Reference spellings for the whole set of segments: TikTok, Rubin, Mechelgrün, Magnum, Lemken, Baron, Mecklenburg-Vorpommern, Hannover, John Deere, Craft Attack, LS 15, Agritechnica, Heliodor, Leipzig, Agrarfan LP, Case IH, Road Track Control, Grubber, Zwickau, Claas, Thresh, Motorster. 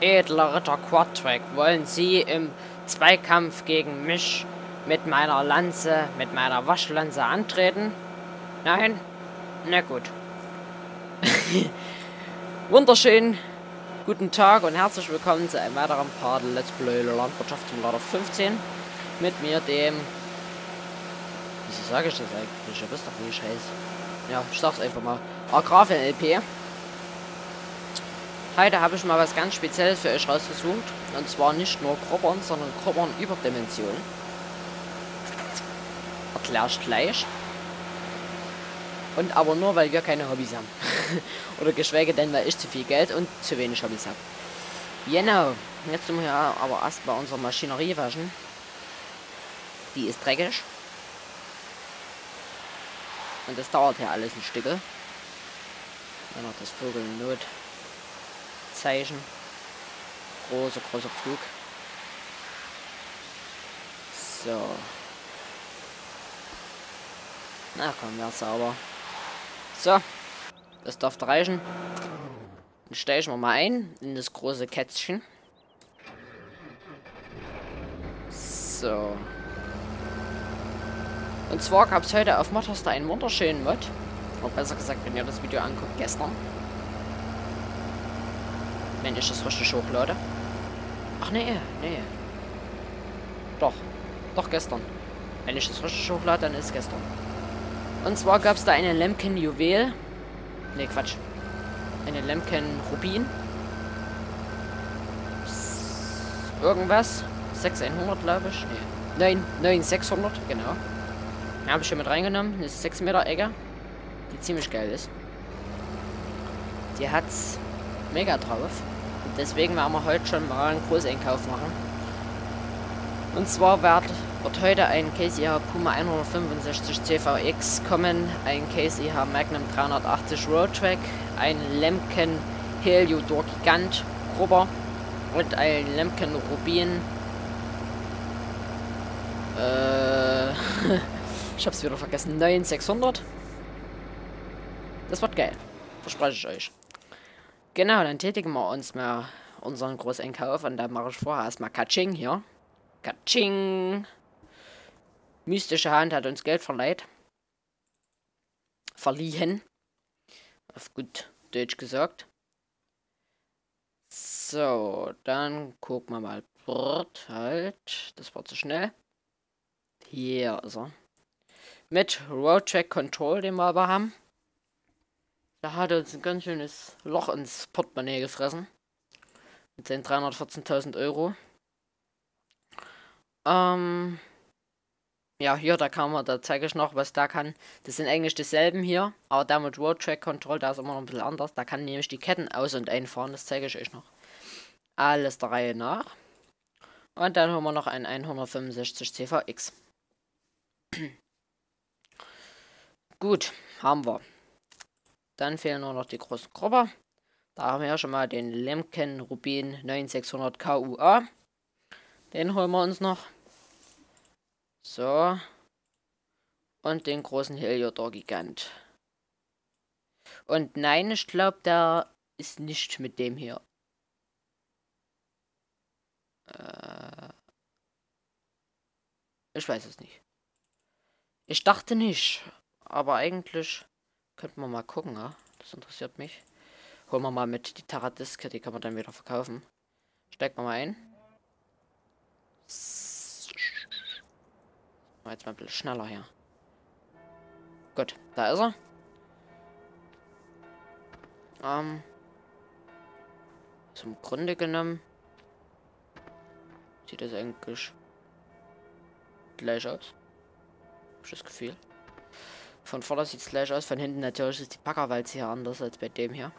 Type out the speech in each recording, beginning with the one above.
edler Ritter Quadtrack, wollen Sie im Zweikampf gegen mich mit meiner Lanze, mit meiner Waschlanze antreten? Nein? Na gut. Wunderschön. Guten Tag und herzlich willkommen zu einem weiteren Part Let's Play Landwirtschaftssimulator 15 mit mir, dem... Wieso sage ich das eigentlich? Ihr wisst doch, wie ich heiße. Ja, ich sag's einfach mal. Agrarfan LP. Heute habe ich mal was ganz Spezielles für euch rausgesucht. Und zwar nicht nur Grubbern, sondern Grubbern über Dimensionen. Erkläre ich gleich. Und aber nur, weil wir keine Hobbys haben. Oder geschweige denn, weil ich zu viel Geld und zu wenig Hobbys habe. Genau. Jetzt müssen wir aber erst bei unserer Maschinerie waschen. Die ist dreckig. Und das dauert ja alles ein Stück. Dann noch das Vogelnotzeichen. Großer, großer Flug. So. Na komm, wär's sauber. So. Das dürfte reichen. Dann stechen wir mal ein in das große Kätzchen. So. Und zwar gab es heute auf Motorster einen wunderschönen Mod. Oder besser gesagt, wenn ihr das Video anguckt, gestern. Wenn ich das richtig hochlade. Ach nee, nee. Doch. Doch gestern. Wenn ich das richtig hochlade, dann ist gestern. Und zwar gab es da eine Lemken Juwel. Ne, Quatsch. Eine Lemken Rubin. Irgendwas. 6100, glaube ich. Nee. 9600, genau. Habe ich schon mit reingenommen. Eine 6 Meter Egge, die ziemlich geil ist. Die hat's mega drauf. Und deswegen werden wir heute schon mal einen Großeinkauf machen. Und zwar wird heute ein Case IH Puma 165 CVX kommen, ein Case IH Magnum 380 Road Track, ein Lemken Heliodor Gigant Grubber und ein Lemken Rubin. Ich hab's wieder vergessen. 9600. Das wird geil. Verspreche ich euch. Genau, dann tätigen wir uns mal unseren Großeinkauf und dann mache ich vorher erstmal Katsching hier. Katsching! Mystische Hand hat uns Geld verleiht. Verliehen. Auf gut Deutsch gesagt. So, dann gucken wir mal. Brrrt, halt. Das war zu schnell. Hier ist er. Mit Road Track Control, den wir aber haben. Da hat uns ein ganz schönes Loch ins Portemonnaie gefressen. Mit seinen 314.000 Euro. Ja, hier, da kann man, da zeige ich noch, was da kann. Das sind eigentlich dieselben hier. Aber da mit Road Track Control, da ist immer noch ein bisschen anders. Da kann nämlich die Ketten aus- und einfahren. Das zeige ich euch noch. Alles der Reihe nach. Und dann haben wir noch einen 165 CVX. Gut, haben wir. Dann fehlen nur noch die großen Grubber. Da haben wir ja schon mal den Lemken Rubin 9600 KUA. Den holen wir uns noch. So. Und den großen Heliodor Gigant. Und nein, ich glaube, der ist nicht mit dem hier. Ich weiß es nicht. Ich dachte nicht. Aber eigentlich könnten wir mal gucken, ja? Das interessiert mich. Holen wir mal mit die Taradiske, die kann man dann wieder verkaufen. Stecken wir mal ein. Jetzt mal ein bisschen schneller her. Gut, da ist er. Zum Grunde genommen sieht das eigentlich gleich aus. Hab ich das Gefühl. Von vorne sieht es gleich aus, von hinten natürlich ist die Packerwalze hier anders als bei dem hier.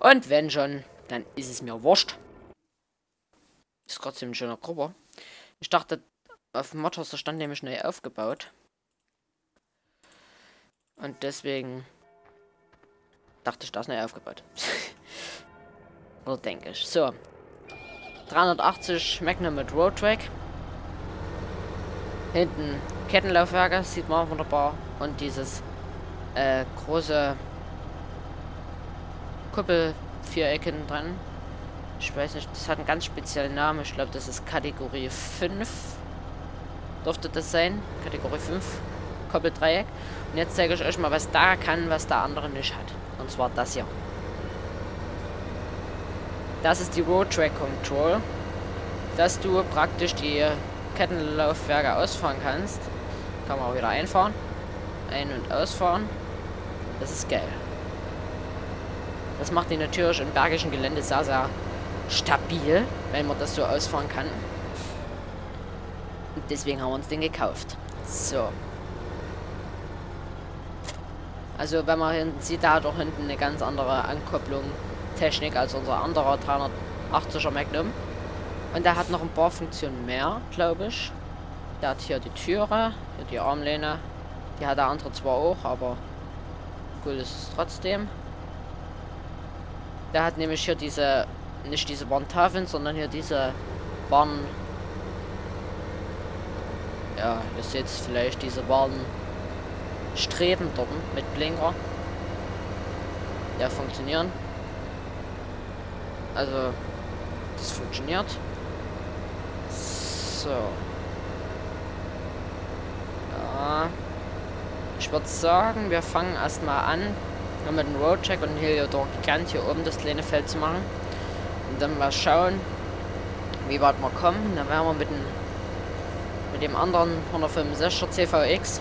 Und wenn schon, dann ist es mir wurscht. Ist trotzdem ein schöner Grubber. Ich dachte, auf dem Motorster stand nämlich neu aufgebaut. Und deswegen dachte ich, das ist neu aufgebaut. Oder denke ich. So. 380 Magnum mit Road Track. Hinten Kettenlaufwerke, sieht man wunderbar. Und dieses große Kuppel Vierecken dran. Ich weiß nicht, das hat einen ganz speziellen Namen. Ich glaube, das ist Kategorie 5. Dürfte das sein? Kategorie 5. Koppeldreieck. Und jetzt zeige ich euch mal, was da kann, was der andere nicht hat. Und zwar das hier. Das ist die Road Track Control. Dass du praktisch die Kettenlaufwerke ausfahren kannst. Kann man auch wieder einfahren. Ein- und ausfahren. Das ist geil. Das macht den natürlich im bergischen Gelände sehr, sehr stabil, wenn man das so ausfahren kann. Und deswegen haben wir uns den gekauft. So. Also wenn man hinten sieht, da hat auch hinten eine ganz andere Ankopplung Technik als unser anderer 380er Magnum. Und der hat noch ein paar Funktionen mehr, glaube ich. Der hat hier die Türe, hier die Armlehne. Die hat der andere zwar auch, aber gut ist es trotzdem. Der hat nämlich hier diese, nicht diese Warntafeln, sondern hier diese Warn... Ja, ihr seht es vielleicht, diese Warnstreben dort mit Blinker. Ja, funktionieren. Also, das funktioniert. So. Ja. Ich würde sagen, wir fangen erstmal an, mit dem Roadcheck und Heliodor Gigant hier oben das kleine Feld zu machen. Und dann mal schauen, wie weit wir kommen. Dann werden wir mit dem anderen 165er CVX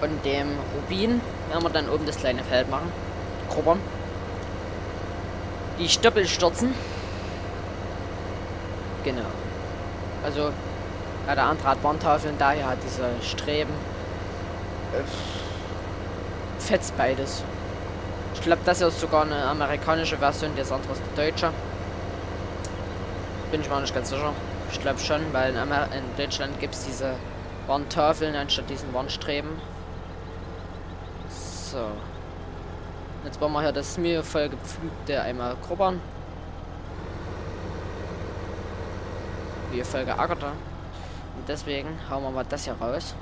und dem Rubin werden wir dann oben das kleine Feld machen. Grubbern. Die Stöppel stürzen. Genau. Also, ja, der andere hat Warntafeln, daher hat diese Streben. Fetzt beides. Ich glaube, das ist sogar eine amerikanische Version, das andere ist die deutsche. Bin ich mir nicht ganz sicher. Ich glaube schon, weil in Deutschland gibt es diese Warntafeln anstatt diesen Warnstreben. So. Jetzt wollen wir hier das mühevoll gepflügte einmal grubbern. Mühevoll geackerte. Und deswegen hauen wir mal das hier raus.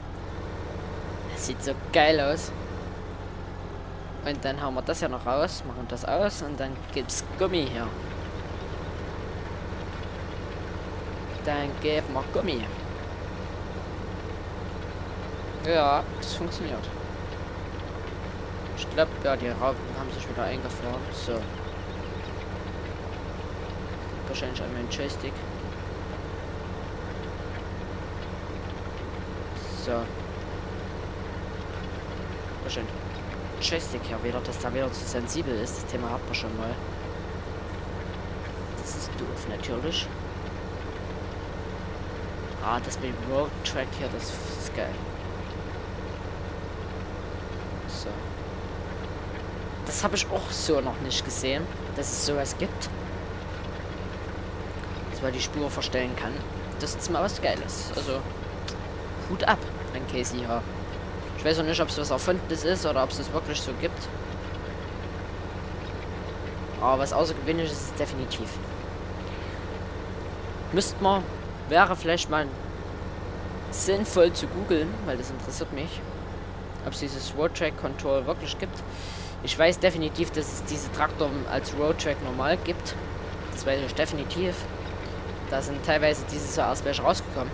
Das sieht so geil aus. Und dann hauen wir das ja noch raus, machen das aus und dann gibt's Gummi hier. Dann geben wir Gummi. Ja, das funktioniert. Ich glaube, ja, die Raupen haben sich wieder eingefroren. So. Wahrscheinlich an meinen Joystick. So. Wahrscheinlich. Joystick hier wieder, dass da wieder zu sensibel ist. Das Thema hatten wir schon mal. Das ist doof, natürlich. Ah, das mit dem Road Track hier, das ist geil. So. Das habe ich auch so noch nicht gesehen, dass es sowas gibt. Dass man die Spur verstellen kann. Das ist mal was Geiles. Also, Hut ab an Case IH. Ich weiß auch nicht, ob es was Erfundenes ist oder ob es das wirklich so gibt. Aber was Außergewöhnliches ist es definitiv. Müsste man, wäre vielleicht mal sinnvoll zu googeln, weil das interessiert mich, ob es dieses Road Track Control wirklich gibt. Ich weiß definitiv, dass es diese Traktor als Road Track normal gibt. Das weiß ich definitiv. Da sind teilweise dieses Jahr erst welche rausgekommen.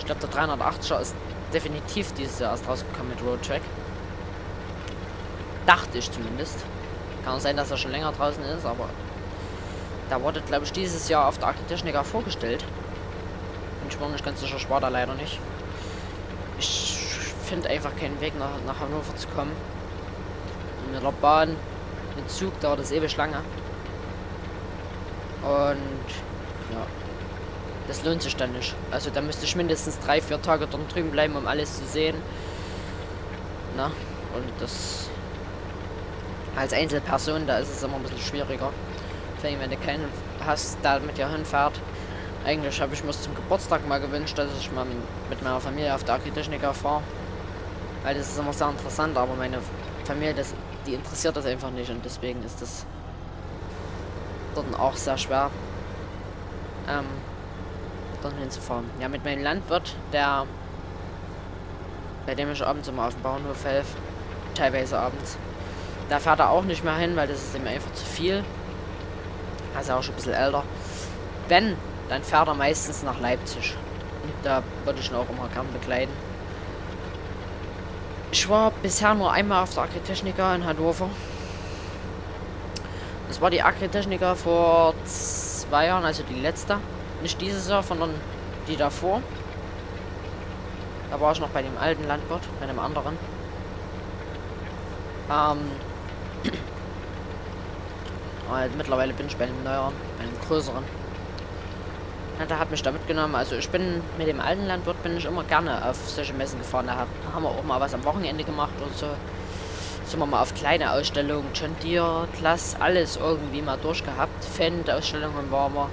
Ich glaube, der 380er ist definitiv dieses Jahr erst rausgekommen mit Road Track. Dachte ich zumindest. Kann auch sein, dass er schon länger draußen ist, aber da wurde, glaube ich, dieses Jahr auf der Agritechnica vorgestellt. Und ich war nicht ganz sicher, ich war da leider nicht. Ich finde einfach keinen Weg nach Hannover zu kommen. Und mit der Bahn, mit Zug dauert das ewig lange. Und ja. Das lohnt sich dann nicht. Also da müsste ich mindestens 3-4 Tage dort drüben bleiben, um alles zu sehen. Na, und das... Als Einzelperson, da ist es immer ein bisschen schwieriger. Vor allem, wenn du keinen hast, der mit dir hinfährt. Eigentlich habe ich mir zum Geburtstag mal gewünscht, dass ich mal mit meiner Familie auf der Agritechnica fahre. Weil das ist immer sehr interessant, aber meine Familie, die interessiert das einfach nicht. Und deswegen ist das dort auch sehr schwer. Hinzufahren. Ja, mit meinem Landwirt, bei dem ich abends immer auf dem Bauernhof helfe, teilweise abends, Da fährt er auch nicht mehr hin, weil das ist ihm einfach zu viel. Er ist ja auch schon ein bisschen älter. Wenn, dann fährt er meistens nach Leipzig. Da würde ich ihn auch immer gern begleiten. Ich war bisher nur einmal auf der Agritechnica in Hannover. Das war die Agritechnica vor 2 Jahren, also die letzte. Nicht dieses Jahr, sondern die davor. Da war ich noch bei dem alten Landwirt, bei einem anderen. Mittlerweile bin ich bei einem neueren, bei einem größeren. Ja, der hat mich da mitgenommen. Also ich bin mit dem alten Landwirt bin ich immer gerne auf solche Messen gefahren. Da haben wir auch mal was am Wochenende gemacht und so. Sind wir mal auf kleine Ausstellungen, John Deere, Claas, alles irgendwie mal durchgehabt. Fan-Ausstellungen waren wir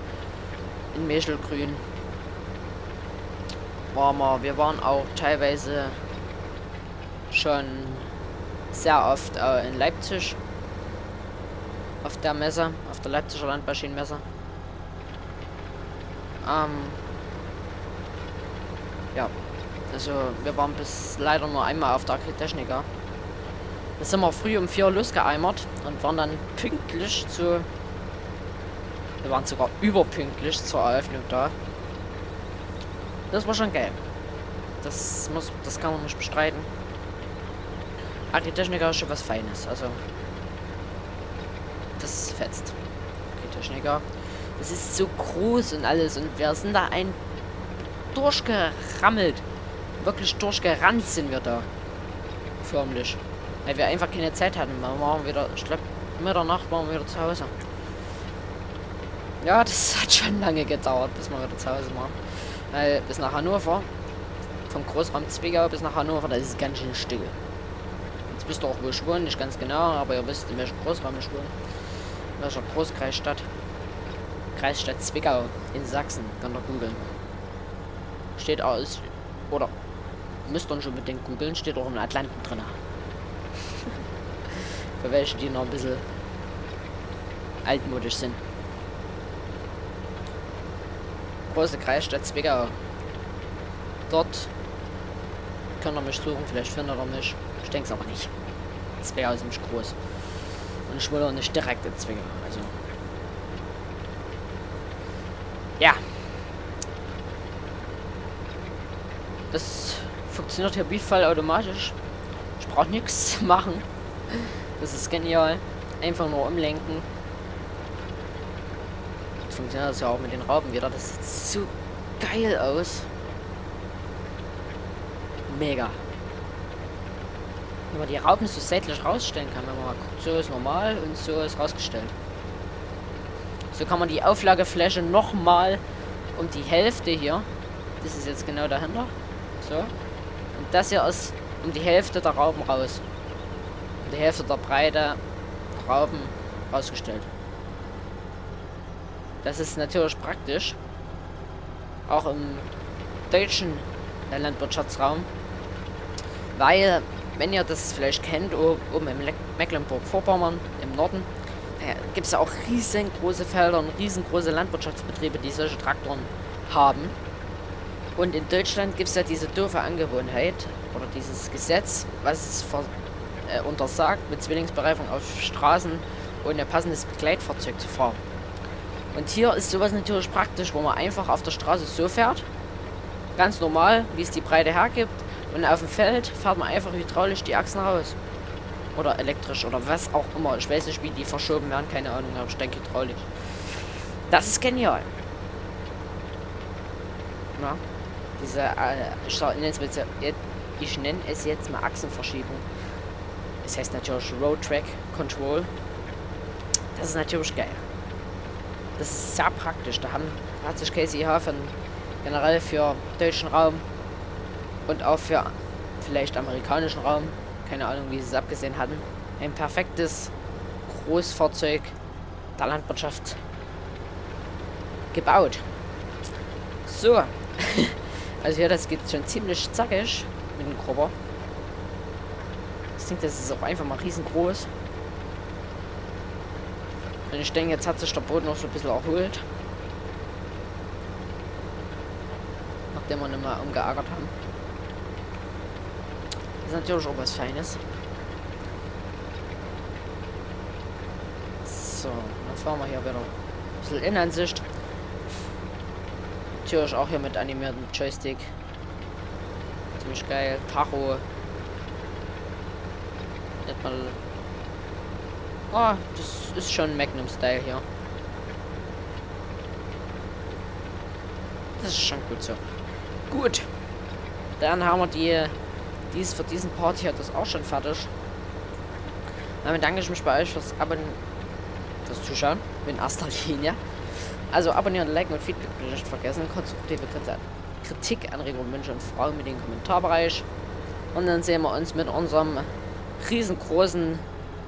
in Mechelgrün. Wir waren auch teilweise schon sehr oft in Leipzig auf der Messe, auf der Leipziger Landmaschinenmesse. Ja, also wir waren bis leider nur einmal auf der Agritechnica. Da sind wir früh um 4 Uhr losgeeimert und waren dann pünktlich zu... Wir waren sogar überpünktlich zur Eröffnung da. Das war schon geil. Das kann man nicht bestreiten. Agritechnica ist schon was Feines, also... Das fetzt. Agritechnica. Das ist so groß und alles und wir sind da durchgerammelt. Wirklich durchgerannt sind wir da. Förmlich. Weil wir einfach keine Zeit hatten. Wir waren wieder, ich glaube, Mitternacht waren wir wieder zu Hause. Ja, das hat schon lange gedauert, bis wir wieder zu Hause waren. Weil bis nach Hannover, vom Großraum Zwickau bis nach Hannover, das ist ganz schön still. Jetzt wisst ihr auch, wo ich wohne, nicht ganz genau, aber ihr wisst, in welchem Großraum ich wohne. In welcher Großkreisstadt. Kreisstadt Zwickau in Sachsen, könnt ihr googeln. Steht aus, oder müsst ihr nicht unbedingt googeln, steht auch im Atlanten drin. Für welche, die noch ein bisschen altmodisch sind. Große Kreisstadt Zwickau. Dort könnt ihr mich suchen, vielleicht findet ihr mich. Ich denke es aber nicht. Zwickau ist nämlich groß. Und ich wohne auch nicht direkt in Zwickau. Also. Ja. Das funktioniert hier wie voll automatisch. Ich brauche nichts machen. Das ist genial. Einfach nur umlenken. Jetzt funktioniert das ja auch mit den Raupen wieder. Das sieht so geil aus. Mega. Wenn man die Raupen so seitlich rausstellen kann, wenn man mal guckt, so ist normal und so ist rausgestellt. So kann man die Auflagefläche nochmal um die Hälfte hier. Das ist jetzt genau dahinter. So. Und das hier ist um die Hälfte der Raupen raus. Die Hälfte der Breite Raupen rausgestellt. Das ist natürlich praktisch. Auch im deutschen Landwirtschaftsraum. Weil, wenn ihr das vielleicht kennt, oben im Mecklenburg-Vorpommern, im Norden, gibt es ja auch riesengroße Felder und riesengroße Landwirtschaftsbetriebe, die solche Traktoren haben. Und in Deutschland gibt es ja diese doofe Angewohnheit oder dieses Gesetz, was es untersagt, mit Zwillingsbereifung auf Straßen ohne passendes Begleitfahrzeug zu fahren. Und hier ist sowas natürlich praktisch, wo man einfach auf der Straße so fährt, ganz normal, wie es die Breite hergibt, und auf dem Feld fährt man einfach hydraulisch die Achsen raus. Oder elektrisch oder was auch immer. Ich weiß nicht, wie die verschoben werden, keine Ahnung, aber ich denke hydraulisch. Das ist genial. Na, diese, ich nenne es jetzt mal Achsenverschiebung. Das heißt natürlich Road Track Control. Das ist natürlich geil. Das ist sehr praktisch. Da hat sich Case IH generell für deutschen Raum und auch für vielleicht amerikanischen Raum, keine Ahnung, wie sie es abgesehen hatten, ein perfektes Großfahrzeug der Landwirtschaft gebaut. So. Also ja, das geht schon ziemlich zackig mit dem Grubber. Ich denke, das ist auch einfach mal riesengroß. Und ich denke, jetzt hat sich der Boden noch so ein bisschen erholt. Nachdem wir ihn mal umgeagert haben. Das ist natürlich auch was Feines. So, dann fahren wir hier wieder ein bisschen Innenansicht. Tür ist auch hier mit animiertem Joystick. Ziemlich geil. Tacho. Oh, das ist schon Magnum-Style hier. Das ist schon gut so. Gut. Dann haben wir für diesen Part hier das auch schon fertig. Damit danke ich mich bei euch fürs Abonnieren, fürs Zuschauen in erster Linie. Also abonnieren, liken und Feedback bitte nicht vergessen. Konstruktive Kritik, Anregungen, Wünsche und Fragen mit dem Kommentarbereich. Und dann sehen wir uns mit unserem riesengroßen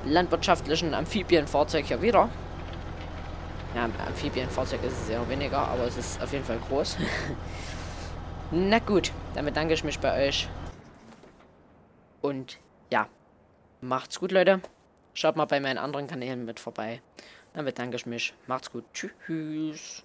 landwirtschaftlichen Amphibienfahrzeug hier wieder. Ja, Amphibienfahrzeug ist es eher weniger, aber es ist auf jeden Fall groß. Na gut, damit danke ich mich bei euch. Und ja, macht's gut, Leute. Schaut mal bei meinen anderen Kanälen mit vorbei. Dann bedanke ich mich. Macht's gut. Tschüss.